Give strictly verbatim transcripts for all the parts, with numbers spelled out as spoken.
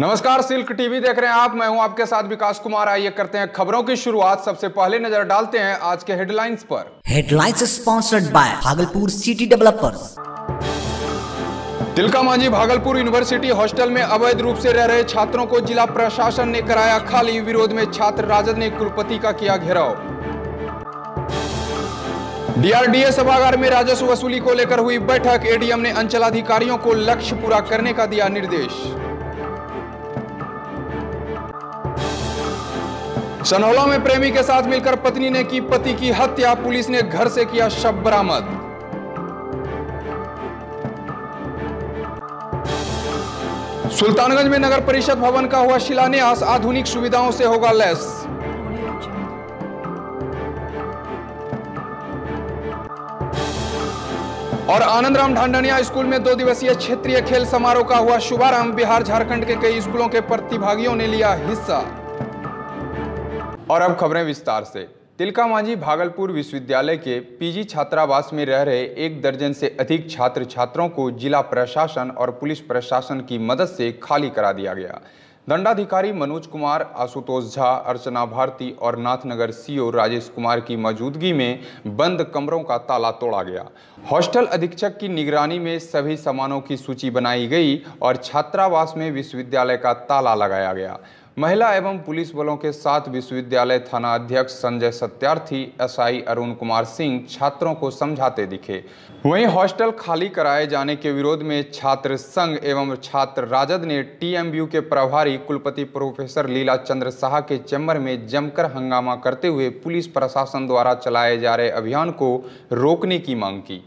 नमस्कार, silk TV देख रहे हैं आप। मैं हूं आपके साथ विकास कुमार। आइए करते हैं खबरों की शुरुआत। सबसे पहले नजर डालते हैं आज के हेडलाइंस पर। Headlines sponsored by Bhagalpur city developers. Tilka Manjhi Bhagalpur university hostel में अवैध रूप से रह रहे छात्रों को जिला प्रशासन ने कराया खाली। विरोध में छात्र राजद ने कुलपति का किया घेराव। डीआरडीए सभागार में राजस्व वसूली को लेकर हुई बैठक। एडीएम ने अंचलाधिकारियों को लक्ष्य पूरा करने का दिया निर्देश। सनहोला में प्रेमी के साथ मिलकर पत्नी ने की पति की हत्या। पुलिस ने घर से किया शव बरामद। सुल्तानगंज में नगर परिषद भवन का हुआ शिलान्यास। आधुनिक सुविधाओं से होगा लैस। और आनंद राम ढांडनिया स्कूल में दो दिवसीय क्षेत्रीय खेल समारोह का हुआ शुभारंभ। बिहार झारखंड के कई स्कूलों के प्रतिभागियों ने लिया हिस्सा। और अब खबरें विस्तार से। तिलका मांझी भागलपुर विश्वविद्यालय के पीजी छात्रावास में रह रहे एक दर्जन से अधिक छात्र छात्राओं को जिला प्रशासन और पुलिस प्रशासन की मदद से खाली करा दिया गया। दंडाधिकारी मनोज कुमार, आशुतोष झा, अर्चना भारती और नाथनगर सीओ राजेश कुमार की मौजूदगी में बंद कमरों का ताला तोड़ा गया। हॉस्टल अधीक्षक की निगरानी में सभी सामानों की सूची बनाई गई और छात्रावास में विश्वविद्यालय का ताला लगाया गया। महिला एवं पुलिस बलों के साथ विश्वविद्यालय थाना अध्यक्ष संजय सत्यार्थी, एसआई अरुण कुमार सिंह छात्रों को समझाते दिखे। वहीं हॉस्टल खाली कराए जाने के विरोध में छात्र संघ एवं छात्र राजद ने टीएमयू के प्रभारी कुलपति प्रोफेसर लीला चंद्र साहा के चैम्बर में जमकर हंगामा करते हुए पुलिस प्रशासन द्वारा चलाए जा रहे अभियान को रोकने की मांग की।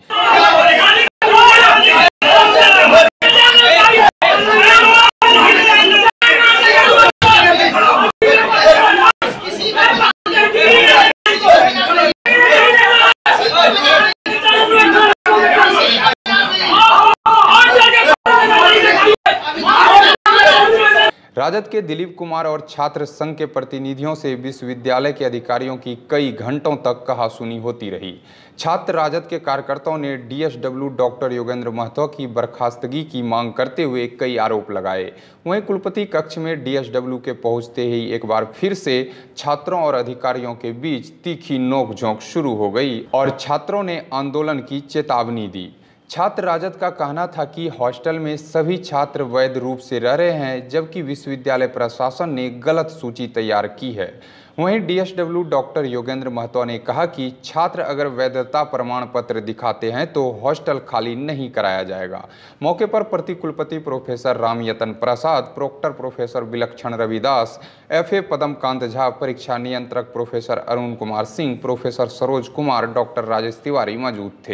राजद के दिलीप कुमार और छात्र संघ के प्रतिनिधियों से विश्वविद्यालय के अधिकारियों की कई घंटों तक कहासुनी होती रही। छात्र राजद के कार्यकर्ताओं ने डीएसडब्ल्यू डॉक्टर योगेंद्र महतो की बर्खास्तगी की मांग करते हुए कई आरोप लगाए। वहीं कुलपति कक्ष में डीएसडब्ल्यू के पहुंचते ही एक बार फिर से छात्रों और अधिकारियों के बीच तीखी नोकझोंक शुरू हो गई और छात्रों ने आंदोलन की चेतावनी दी। छात्र राजद का कहना था कि हॉस्टल में सभी छात्र वैध रूप से रह रहे हैं, जबकि विश्वविद्यालय प्रशासन ने गलत सूची तैयार की है। वहीं डीएसडब्ल्यू डॉक्टर योगेंद्र महतो ने कहा कि छात्र अगर वैधता प्रमाण पत्र दिखाते हैं तो हॉस्टल खाली नहीं कराया जाएगा। मौके पर प्रतिकुलपति professor Ramyatan Prasad, proctor professor Vilakshan Ravidas, FA Padamkant Jha, परीक्षा नियंत्रक professor Arun Kumar Singh, professor Saroj Kumar, doctor Rajesh Tiwari मौजूद थे।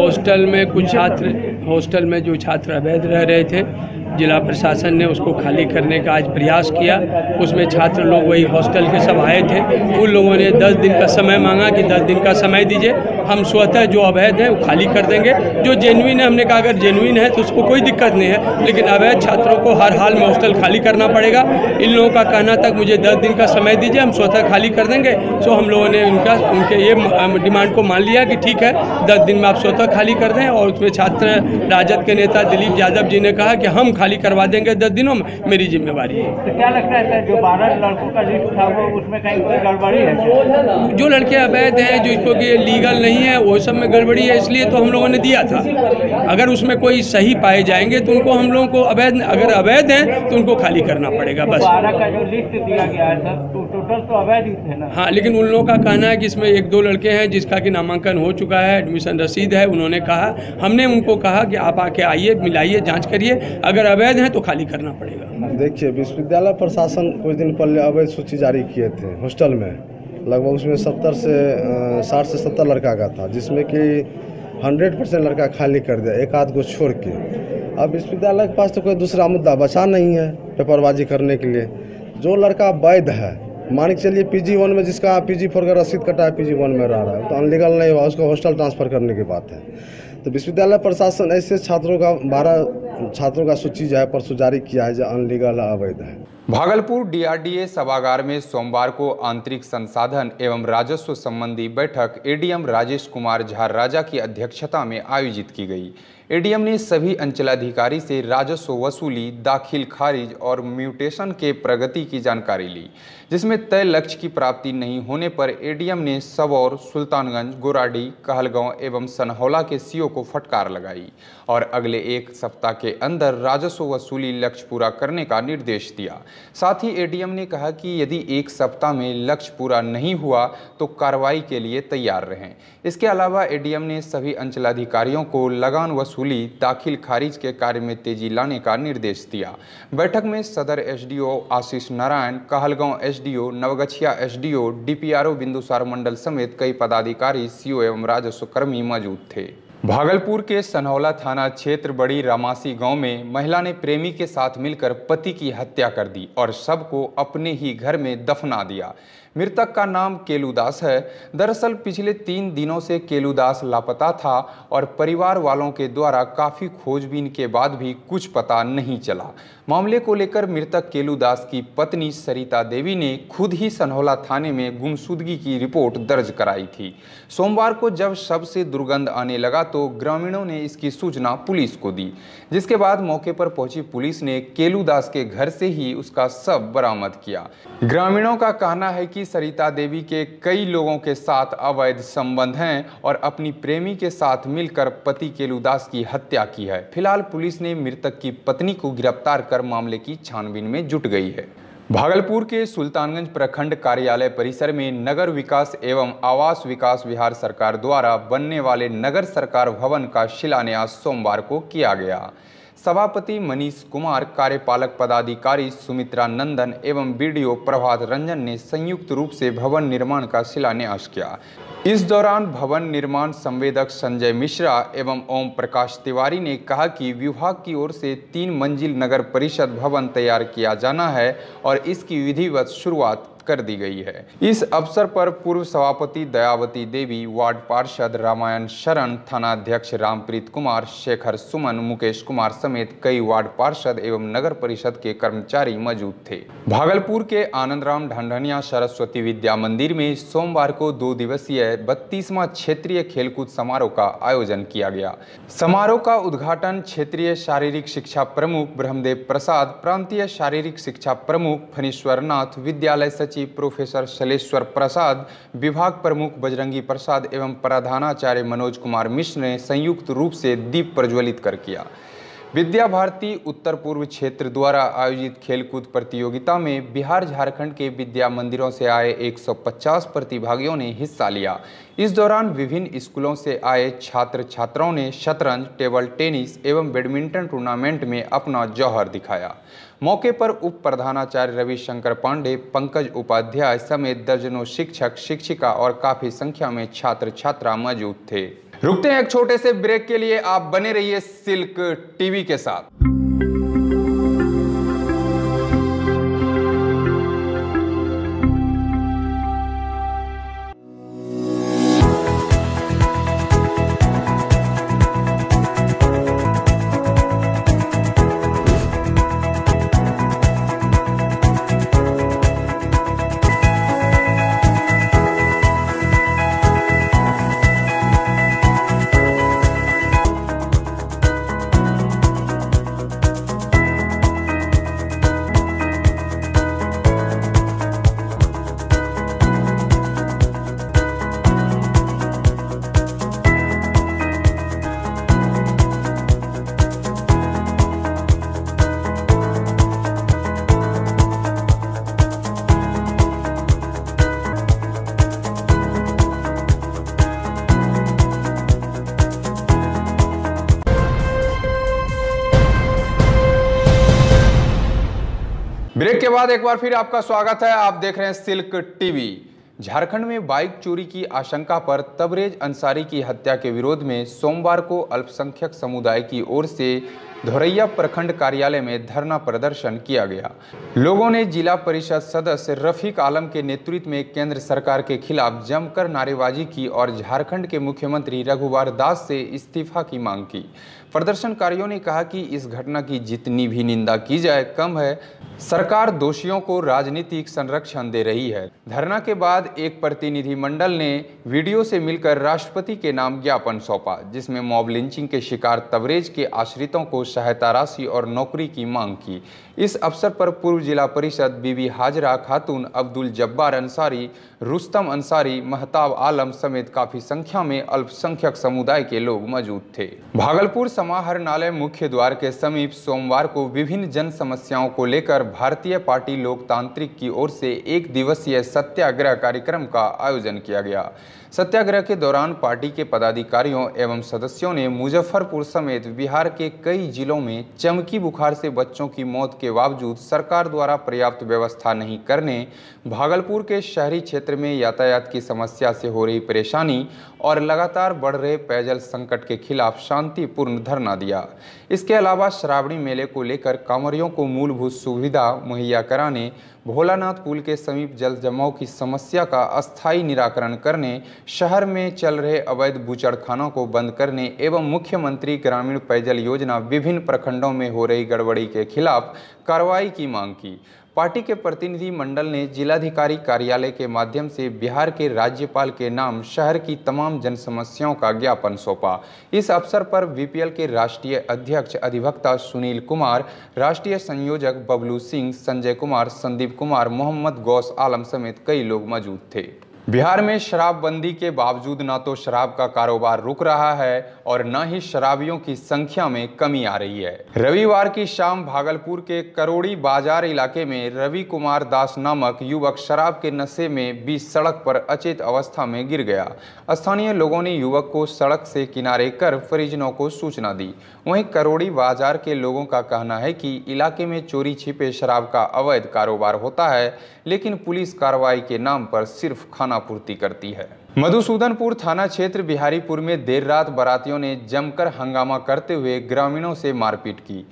हॉस्टल में कुछ छात्र हॉस्टल में जो छात्र अवैध रह रहे थे, जिला प्रशासन ने उसको खाली करने का आज प्रयास किया। उसमें छात्र लोग वही हॉस्टल के सब आए थे। उन लोगों ने दस दिन का समय मांगा कि दस दिन का समय दीजिए, हम स्वतः जो अवैध है वो खाली कर देंगे। जो जेन्युइन है, हमने कहा अगर जेन्युइन है तो उसको कोई दिक्कत नहीं है, लेकिन अवैध छात्रों को हर हाल में हॉस्टल खाली करना पड़ेगा। इन लोगों का कहना था मुझे दस दिन का समय दीजिए, हम स्वतः खाली कर देंगे। सो हम लोगों ने उनका उनके ये डिमांड को मान लिया कि ठीक है, दस दिन में आप स्वतः खाली कर दें। और उसमें छात्र राजद के नेता दिलीप यादव जी ने कहा कि हम खाली करवा देंगे, दस दिनों में मेरी जिम्मेवारी है। तो क्या लगता है सर, जो बारह लड़कों का लिस्ट था वो उसमें कहीं कोई गड़बड़ी है? जो लड़के अवैध हैं, जो इसको कि लीगल नहीं है, वो सब में गड़बड़ी है, इसलिए तो हम लोगों ने दिया था। अगर उसमें कोई सही पाए जाएंगे तो उनको हम लोगों को अवैध अगर अवैध हैं तो उनको खाली करना पड़ेगा। बस बारह का जो लिस्ट दिया गया है सर, टोटल तो अवैध ही थे ना? हाँ, लेकिन उन लोगों का कहना है कि इसमें एक दो लड़के हैं जिसका कि नामांकन हो चुका है, एडमिशन रसीद है। उन्होंने कहा, हमने उनको कहा कि आप आके आइए, मिलाइए, जाँच करिए, अगर अवैध है तो खाली करना पड़ेगा। देखिए, विश्वविद्यालय प्रशासन कुछ दिन पहले अवैध सूची जारी किए थे हॉस्टल में। लगभग उसमें सत्तर से साठ से सत्तर लड़का का था, जिसमें कि हंड्रेड परसेंट लड़का खाली कर दिया, एक आध को छोड़ के। अब विश्वविद्यालय के पास तो कोई दूसरा मुद्दा बचा नहीं है पेपरबाजी करने के लिए। जो लड़का वैध है, मान के चलिए पी जी वन में, जिसका पी जी फोर का रसीद कटा है, पी जी वन में रह रहा है, तो अनलीगल नहीं हुआ, उसको हॉस्टल ट्रांसफ़र करने की बात है। तो विश्वविद्यालय प्रशासन ऐसे छात्रों का बारह छात्रों का सूची जो है परसों जारी किया है जो अनलीगल अवैध है। भागलपुर डीआरडीए सभागार में सोमवार को आंतरिक संसाधन एवं राजस्व संबंधी बैठक एडीएम राजेश कुमार झा राजा की अध्यक्षता में आयोजित की गई। एडीएम ने सभी अंचलाधिकारी से राजस्व वसूली, दाखिल खारिज और म्यूटेशन के प्रगति की जानकारी ली, जिसमें तय लक्ष्य की प्राप्ति नहीं होने पर एडीएम ने सबौर, सुल्तानगंज, गोराडी, कहलगांव एवं सनहौला के सीओ को फटकार लगाई और अगले एक सप्ताह के अंदर राजस्व वसूली लक्ष्य पूरा करने का निर्देश दिया। साथ ही एडीएम ने कहा कि यदि एक सप्ताह में लक्ष्य पूरा नहीं हुआ तो कार्रवाई के लिए तैयार रहें। इसके अलावा एडीएम ने सभी अंचलाधिकारियों को लगान वसूली, दाखिल खारिज के कार्य में तेजी लाने का निर्देश दिया। बैठक में सदर SDO Ashish Narayan, Kahalgaon SDO, Naugachia SDO, DPRO Bindusar Mandal समेत कई पदाधिकारी, सीओ एवं राजस्व कर्मी मौजूद थे। भागलपुर के सनहौला थाना क्षेत्र बड़ी रामासी गांव में महिला ने प्रेमी के साथ मिलकर पति की हत्या कर दी और शव को अपने ही घर में दफना दिया। मृतक का नाम केलुदास है। दरअसल पिछले तीन दिनों से केलुदास लापता था और परिवार वालों के द्वारा काफ़ी खोजबीन के बाद भी कुछ पता नहीं चला। मामले को लेकर मृतक केलुदास की पत्नी सरिता देवी ने खुद ही सनहौला थाने में गुमशुदगी की रिपोर्ट दर्ज कराई थी। सोमवार को जब शव से दुर्गंध आने लगा तो ग्रामीणों ने इसकी सूचना पुलिस को दी, जिसके बाद मौके पर पहुंची पुलिस ने केलुदास के घर से ही उसका शव बरामद किया। ग्रामीणों का कहना है कि सरिता देवी के कई लोगों के साथ अवैध संबंध हैं और अपनी प्रेमी के साथ मिलकर पति केलुदास की हत्या की है। फिलहाल पुलिस ने मृतक की पत्नी को गिरफ्तार कर मामले की छानबीन में जुट गई है। भागलपुर के सुल्तानगंज प्रखंड कार्यालय परिसर में नगर विकास एवं आवास विकास बिहार सरकार द्वारा बनने वाले नगर सरकार भवन का शिलान्यास सोमवार को किया गया। सभापति मनीष कुमार, कार्यपालक पदाधिकारी सुमित्रा नंदन एवं बीडीओ प्रभात रंजन ने संयुक्त रूप से भवन निर्माण का शिलान्यास किया। इस दौरान भवन निर्माण संवेदक संजय मिश्रा एवं ओम प्रकाश तिवारी ने कहा कि विभाग की ओर से तीन मंजिल नगर परिषद भवन तैयार किया जाना है और इसकी विधिवत शुरुआत कर दी गई है। इस अवसर पर पूर्व सभापति दयावती देवी, वार्ड पार्षद रामायण शरण, थानाध्यक्ष रामप्रीत कुमार, शेखर सुमन, मुकेश कुमार समेत कई वार्ड पार्षद एवं नगर परिषद के कर्मचारी मौजूद थे। भागलपुर के आनंदराम ढांढनिया सरस्वती विद्या मंदिर में सोमवार को दो दिवसीय बत्तीसवां क्षेत्रीय खेलकूद समारोह का आयोजन किया गया। समारोह का उद्घाटन क्षेत्रीय शारीरिक शिक्षा प्रमुख ब्रह्मदेव प्रसाद, प्रांतीय शारीरिक शिक्षा प्रमुख फणीश्वरनाथ, विद्यालय प्रोफेसर शलेश्वर प्रसाद, विभाग प्रमुख बजरंगी प्रसाद एवं प्रधानाचार्य मनोज कुमार मिश्र ने संयुक्त रूप से दीप प्रज्वलित कर किया। विद्या भारती उत्तर पूर्व क्षेत्र द्वारा आयोजित खेलकूद प्रतियोगिता में बिहार झारखंड के विद्या मंदिरों से आए एक सौ पचास प्रतिभागियों ने हिस्सा लिया। इस दौरान विभिन्न स्कूलों से आए छात्र छात्राओं ने शतरंज, टेबल टेनिस एवं बैडमिंटन टूर्नामेंट में अपना जौहर दिखाया। मौके पर उप प्रधानाचार्य रविशंकर पांडे, पंकज उपाध्याय समेत दर्जनों शिक्षक, शिक्षिका और काफी संख्या में छात्र छात्रा मौजूद थे। रुकते हैं एक छोटे से ब्रेक के लिए, आप बने रहिए सिल्क टीवी के साथ। ब्रेक के बाद एक बार फिर आपका स्वागत है, आप देख रहे हैं सिल्क टीवी। झारखंड में बाइक चोरी की आशंका पर तबरेज अंसारी की हत्या के विरोध में सोमवार को अल्पसंख्यक समुदाय की ओर से धोरैया प्रखंड कार्यालय में धरना प्रदर्शन किया गया। लोगों ने जिला परिषद सदस्य रफीक आलम के नेतृत्व में केंद्र सरकार के खिलाफ जमकर नारेबाजी की और झारखंड के मुख्यमंत्री रघुवर दास से इस्तीफा की मांग की। प्रदर्शनकारियों ने कहा कि इस घटना की जितनी भी निंदा की जाए कम है, सरकार दोषियों को राजनीतिक संरक्षण दे रही है। धरना के बाद एक प्रतिनिधिमंडल ने वीडियो से मिलकर राष्ट्रपति के नाम ज्ञापन सौंपा, जिसमें मॉब लिंचिंग के शिकार तबरेज के आश्रितों को सहायता राशि और नौकरी की मांग की। इस अवसर पर पूर्व जिला परिषद बीबी हाजरा खातून, अब्दुल जब्बार अंसारी, रुस्तम अंसारी, महताब आलम समेत काफी संख्या में अल्पसंख्यक समुदाय के लोग मौजूद थे। भागलपुर समाहरणालय मुख्य द्वार के समीप सोमवार को विभिन्न जन समस्याओं को लेकर भारतीय पार्टी लोकतांत्रिक की ओर से एक दिवसीय सत्याग्रह कार्यक्रम का आयोजन किया गया। सत्याग्रह के दौरान पार्टी के पदाधिकारियों एवं सदस्यों ने मुजफ्फरपुर समेत बिहार के कई जिलों में चमकी बुखार से बच्चों की मौत के बावजूद सरकार द्वारा पर्याप्त व्यवस्था नहीं करने, भागलपुर के शहरी क्षेत्र में यातायात की समस्या से हो रही परेशानी और लगातार बढ़ रहे पेयजल संकट के खिलाफ शांतिपूर्ण धरना दिया। इसके अलावा श्रावणी मेले को लेकर कांवरियों को मूलभूत सुविधा मुहैया कराने, भोलानाथ पुल के समीप जल जमाव की समस्या का अस्थायी निराकरण करने, शहर में चल रहे अवैध बूचड़खानों को बंद करने एवं मुख्यमंत्री ग्रामीण पेयजल योजना विभिन्न प्रखंडों में हो रही गड़बड़ी के खिलाफ कार्रवाई की मांग की। पार्टी के प्रतिनिधि मंडल ने जिलाधिकारी कार्यालय के माध्यम से बिहार के राज्यपाल के नाम शहर की तमाम जन समस्याओं का ज्ञापन सौंपा। इस अवसर पर बीपीएल के राष्ट्रीय अध्यक्ष अधिवक्ता सुनील कुमार, राष्ट्रीय संयोजक बबलू सिंह, संजय कुमार, संदीप कुमार, मोहम्मद गौस आलम समेत कई लोग मौजूद थे। बिहार में शराबबंदी के बावजूद ना तो शराब का कारोबार रुक रहा है और न ही शराबियों की संख्या में कमी आ रही है। रविवार की शाम भागलपुर के करोड़ी बाजार इलाके में रवि कुमार दास नामक युवक शराब के नशे में बीच सड़क पर अचेत अवस्था में गिर गया। स्थानीय लोगों ने युवक को सड़क से किनारे कर परिजनों को सूचना दी। वहीं करोड़ी बाजार के लोगों का कहना है कि इलाके में चोरी छिपे शराब का अवैध कारोबार होता है, लेकिन पुलिस कार्रवाई के नाम पर सिर्फ खाना पूर्ति करती है। मधुसूदनपुर थाना क्षेत्र बिहारीपुर में देर रात बारातियों ने जमकर हंगामा करते हुए ग्रामीणों से मारपीट की।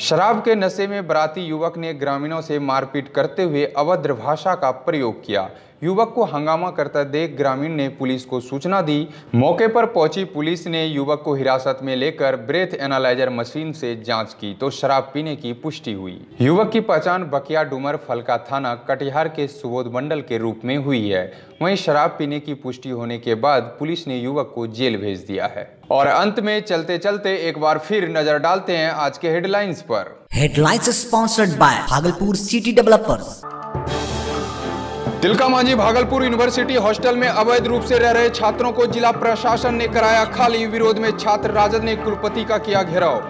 शराब के नशे में बराती युवक ने ग्रामीणों से मारपीट करते हुए अभद्र भाषा का प्रयोग किया। युवक को हंगामा करता देख ग्रामीण ने पुलिस को सूचना दी। मौके पर पहुंची पुलिस ने युवक को हिरासत में लेकर ब्रेथ एनालाइजर मशीन से जांच की तो शराब पीने की पुष्टि हुई। युवक की पहचान बकिया डुमर फलका थाना कटिहार के सुबोध मंडल के रूप में हुई है। वहीं शराब पीने की पुष्टि होने के बाद पुलिस ने युवक को जेल भेज दिया है। और अंत में चलते चलते एक बार फिर नजर डालते हैं आज के हेडलाइंस पर। Headlines sponsored by Bhagalpur city developers. Tilka Manjhi Bhagalpur university hostel में अवैध रूप से रह रहे छात्रों को जिला प्रशासन ने कराया खाली। विरोध में छात्र राजद ने कुलपति का किया घेराव।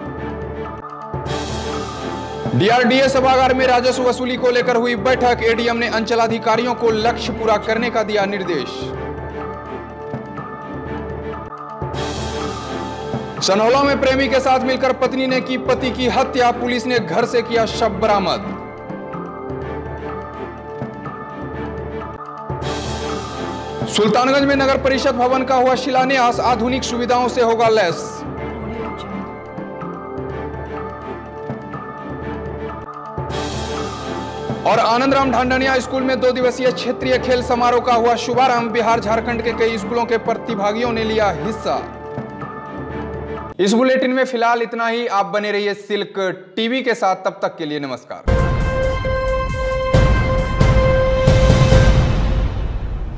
डीआरडीए सभागार में राजस्व वसूली को लेकर हुई बैठक। एडीएम ने अंचलाधिकारियों को लक्ष्य पूरा करने का दिया निर्देश। सनौला में प्रेमी के साथ मिलकर पत्नी ने की पति की हत्या। पुलिस ने घर से किया शव बरामद। सुल्तानगंज में नगर परिषद भवन का हुआ शिलान्यास। आधुनिक सुविधाओं से होगा लैस। और आनंद राम ढांडनिया स्कूल में दो दिवसीय क्षेत्रीय खेल समारोह का हुआ शुभारंभ। बिहार झारखंड के कई स्कूलों के प्रतिभागियों ने लिया हिस्सा। इस बुलेटिन में फिलहाल इतना ही। आप बने रहिए सिल्क टीवी के साथ, तब तक के लिए नमस्कार।